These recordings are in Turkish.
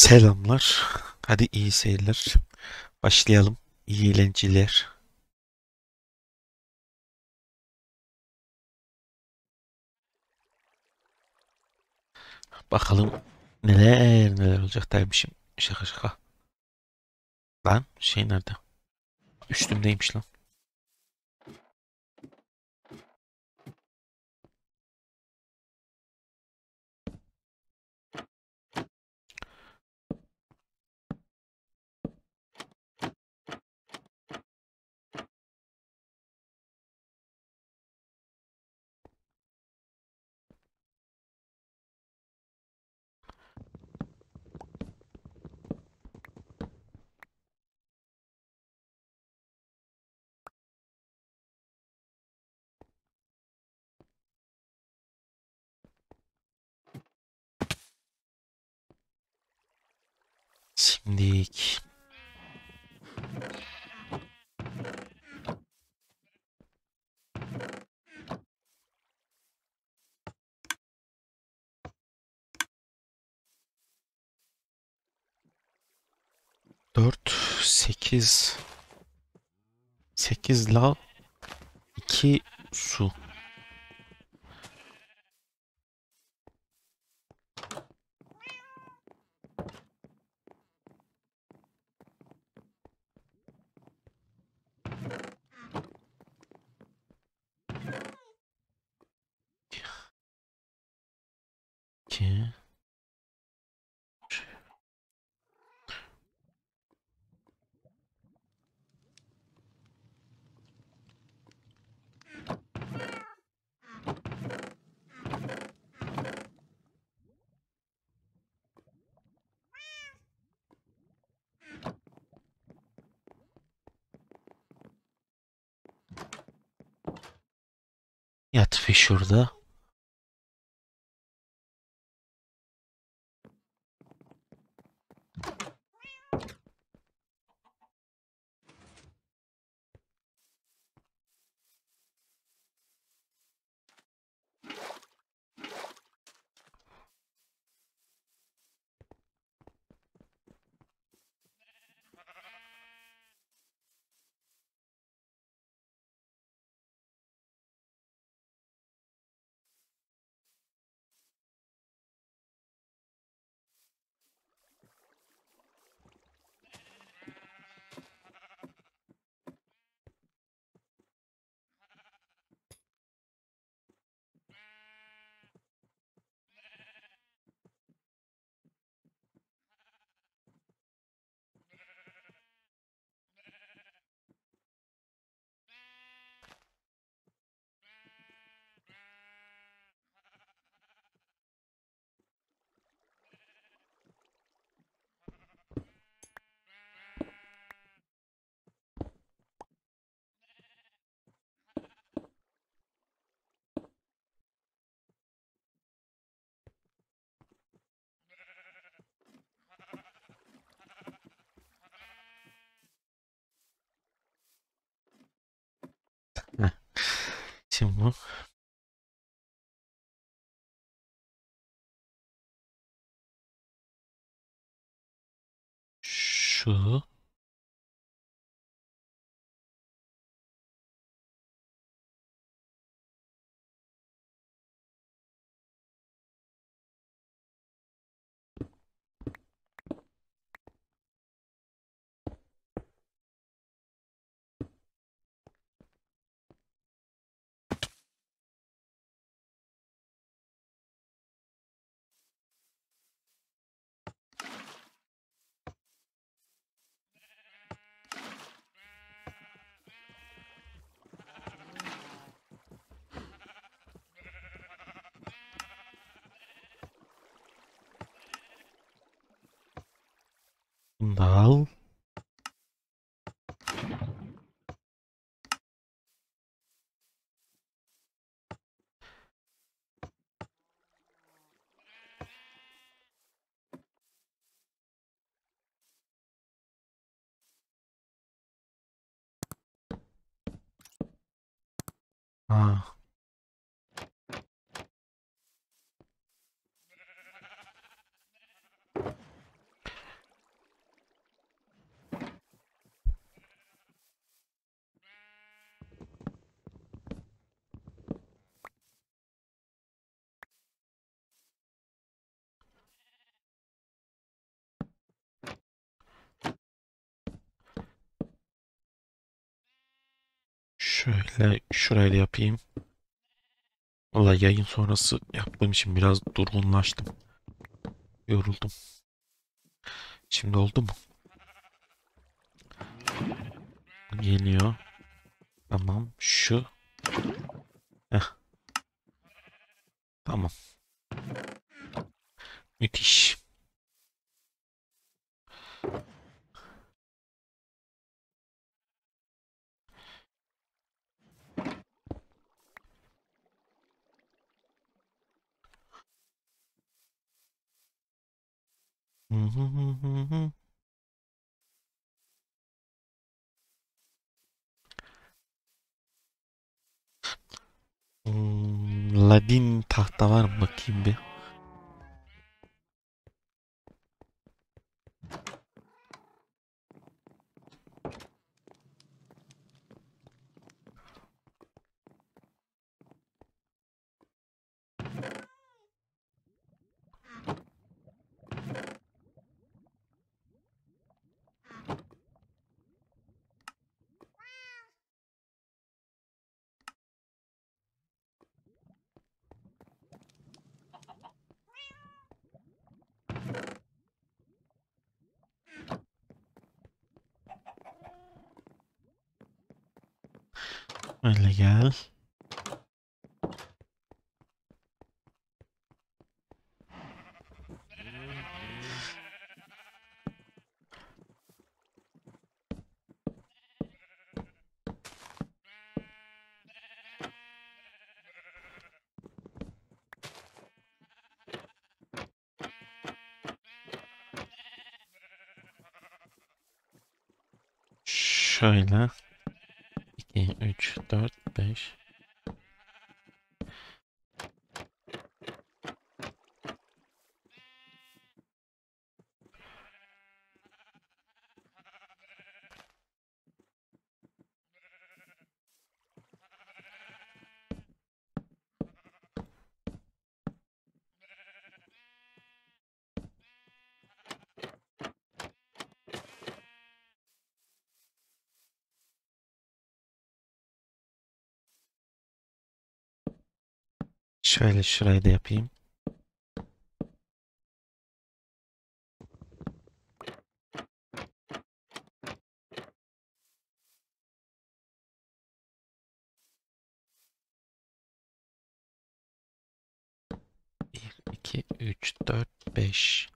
Selamlar. Hadi iyi seyirler. Başlayalım. İyi eğlenceler. Bakalım neler olacak dermişim. Şaka. Lan şey nerede? Üstümdeymiş lan. Şimdilik. Sekiz lav, 2 su. Yat ve şurada. Şimdi şu al. Ah. Şöyle şurayla yapayım. Vallahi yayın sonrası yaptığım için biraz durgunlaştım. Yoruldum. Şimdi oldu mu? Geliyor. Tamam. Şu. Heh. Tamam. Müthiş. Ladin tahta var mı bakayım bir. Öyle gel. Şöyle. 3, 4, 5. Şöyle şurayı da yapayım. Bir, 2, 3, 4, 5.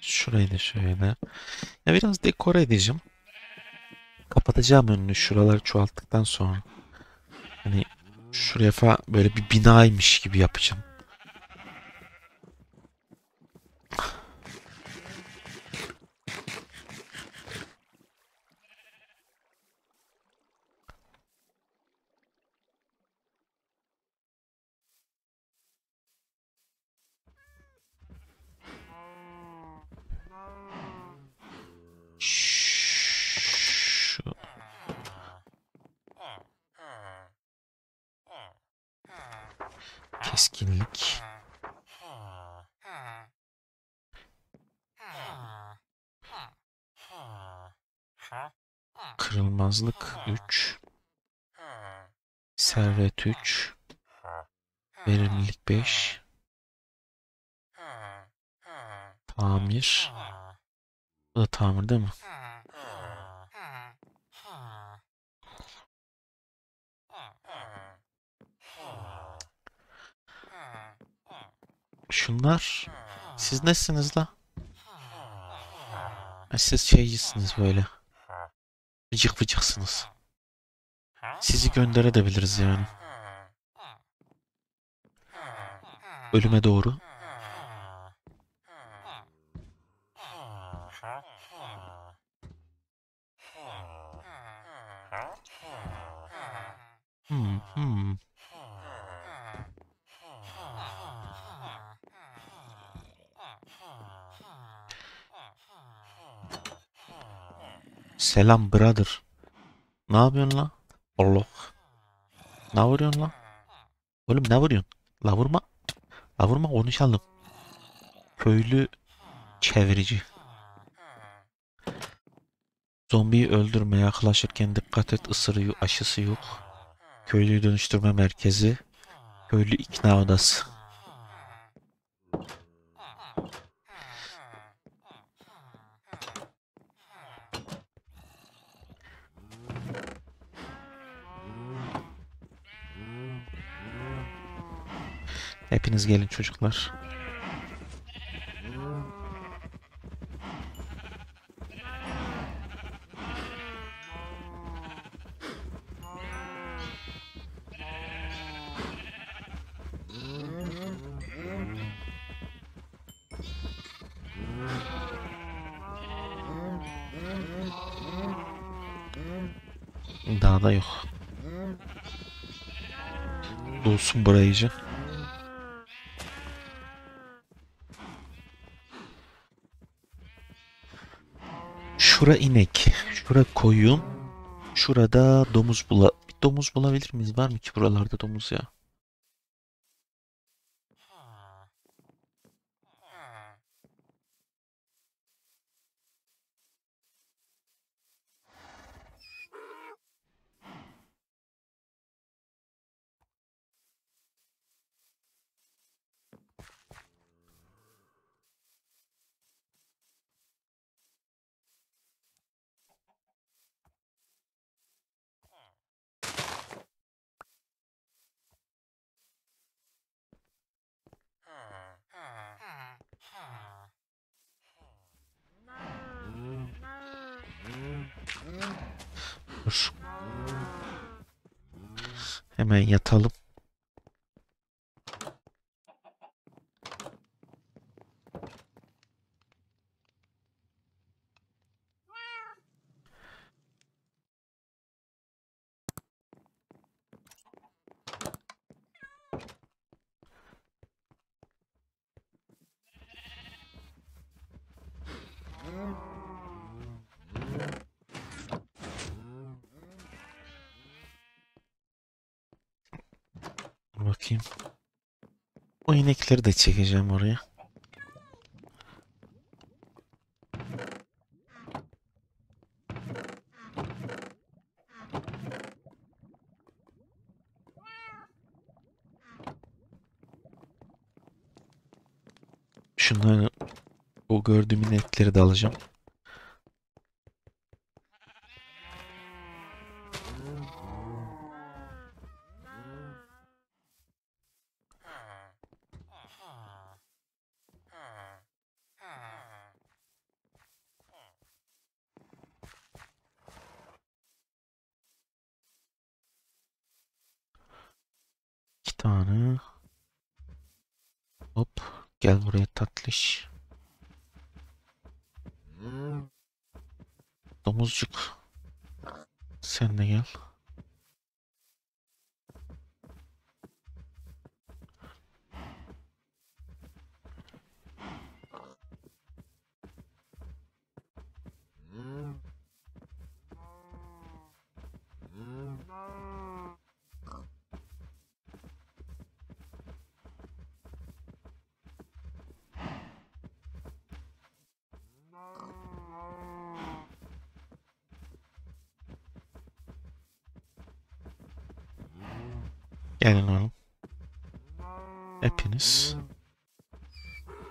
Şurayı da şöyle. Ya biraz dekore edeceğim. Kapatacağım önünü şuraları çoğalttıktan sonra. Hani şuraya falan böyle bir binaymış gibi yapacağım. Keskinlik. Kırılmazlık 3. Servet 3. Verimlilik 5. Tamir. Bu da tamir değil mi? Şunlar. Siz nesiniz la? Siz şeycisiniz böyle. Bıcık bıcıksınız. Sizi gönderebiliriz yani. Ölüme doğru. Selam brother. Ne yapıyorsun la? Allah. Ne vuruyorsun la? Oğlum ne vuruyorsun? La vurma. La vurma, konuşalım. Köylü çevirici. Zombiyi öldürmeye yaklaşırken dikkat et, ısırıyor, aşısı yok. Köylüyü dönüştürme merkezi. Köylü ikna odası. Hepiniz gelin çocuklar. Daha da yok. Dolsun burayı iyice. Şura inek, şura koyun, şurada domuz domuz bulabilir miyiz? Var mı ki buralarda domuz ya? Hemen yatalım. Bakayım. O inekleri de çekeceğim oraya. Şunları, o gördüğüm inekleri de alacağım. Tane. Hop, gel buraya tatlış. Domuzcuk. Sen de gel. Gelin oğlum. Hepiniz.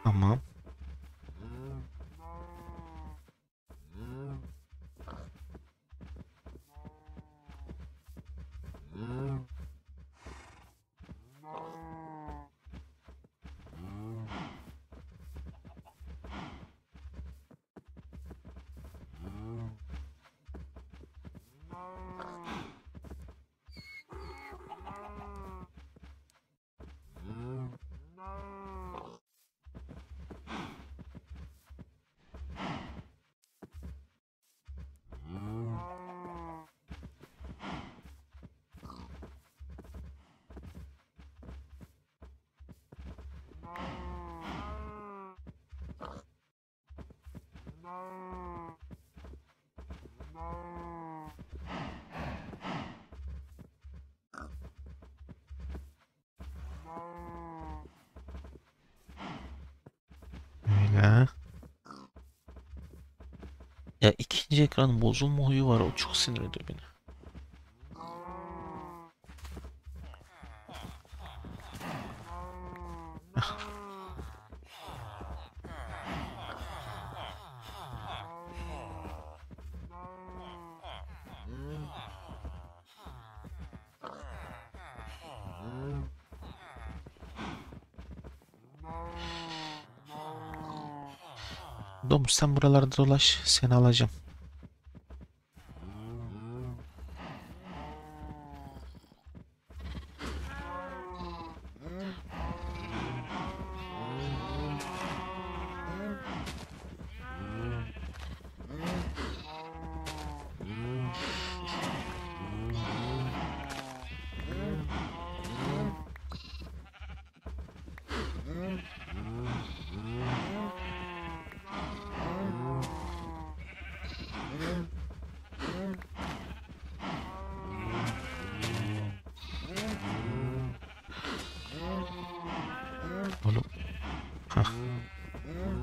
Tamam. Öyle. Ya ikinci ekranın bozulma huyu var, o çok sinir ediyor beni. Domuz sen buralarda dolaş, seni alacağım.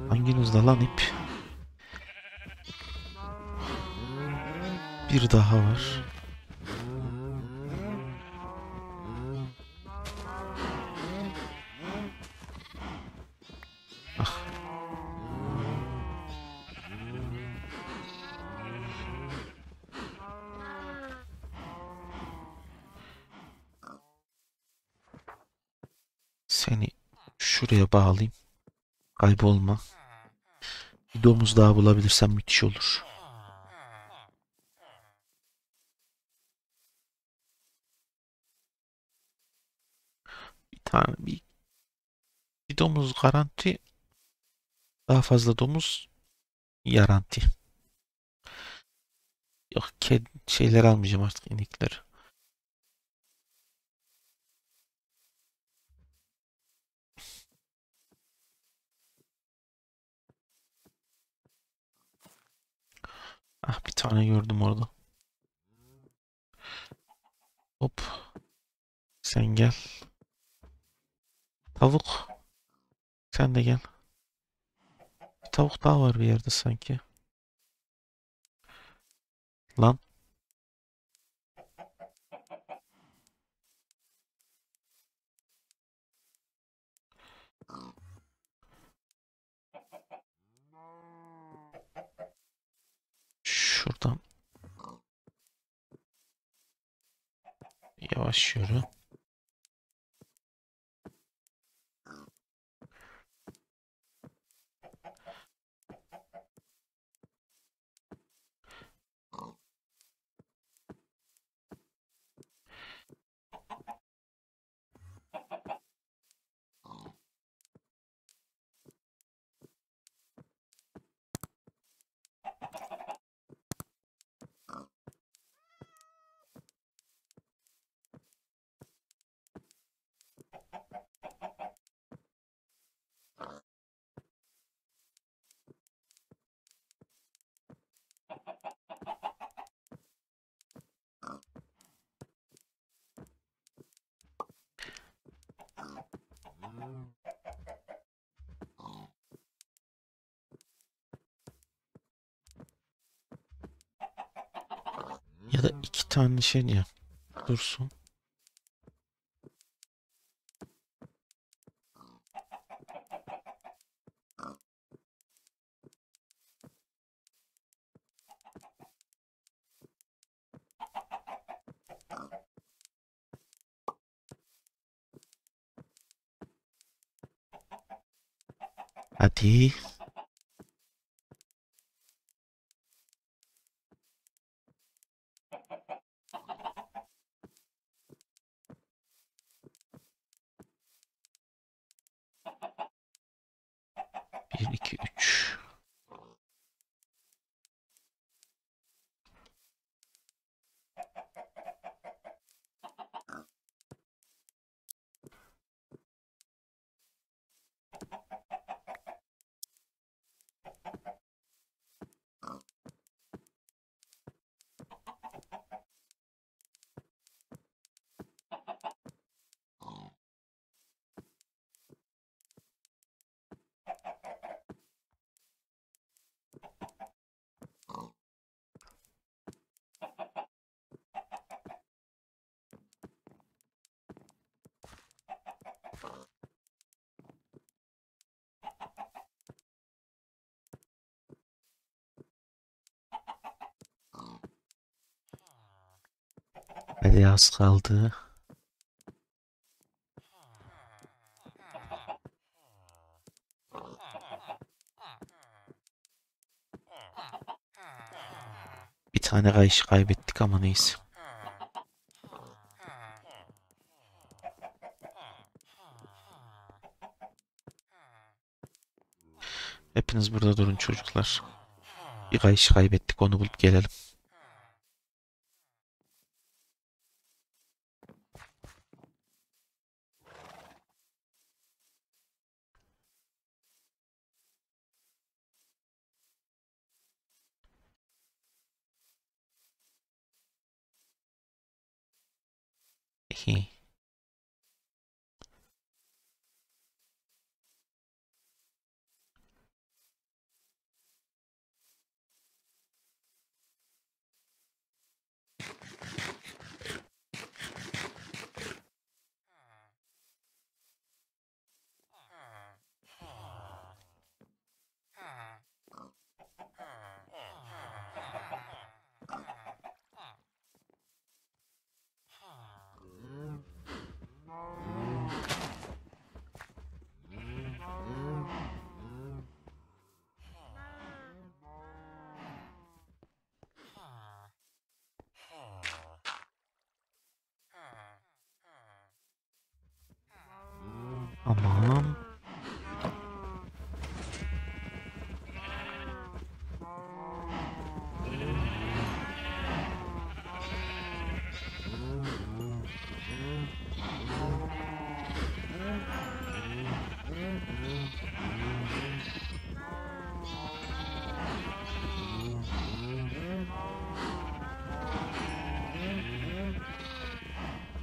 Hanginizde lan ip? Bir daha var. Ah. Seni şuraya bağlayayım. Kaybolma. Bir domuz daha bulabilirsem müthiş olur. Bir domuz garanti. Daha fazla domuz garanti. Yok, kedi şeyler almayacağım artık, inekleri. Ah, bir tane gördüm orada. Hop. Sen gel. Tavuk. Sen de gel. Bir tavuk daha var bir yerde sanki. Lan. Şuradan yavaş yürü. Ya da iki tane şey ya dursun. Hadi. Hadi az kaldı. Bir tane kayış kaybettik ama neyse. Hepiniz burada durun çocuklar. Bir kayış kaybettik, onu bulup gelelim. Aman.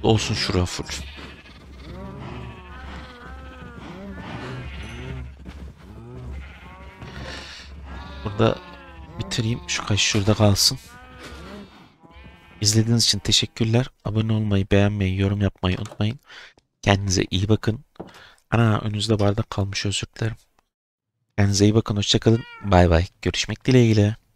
Olsun şura full. Burada bitireyim. Şu kaç şurada kalsın. İzlediğiniz için teşekkürler. Abone olmayı, beğenmeyi, yorum yapmayı unutmayın. Kendinize iyi bakın. Ana önünüzde bardak kalmış, özür dilerim. Kendinize iyi bakın. Hoşçakalın. Bay bay. Görüşmek dileğiyle.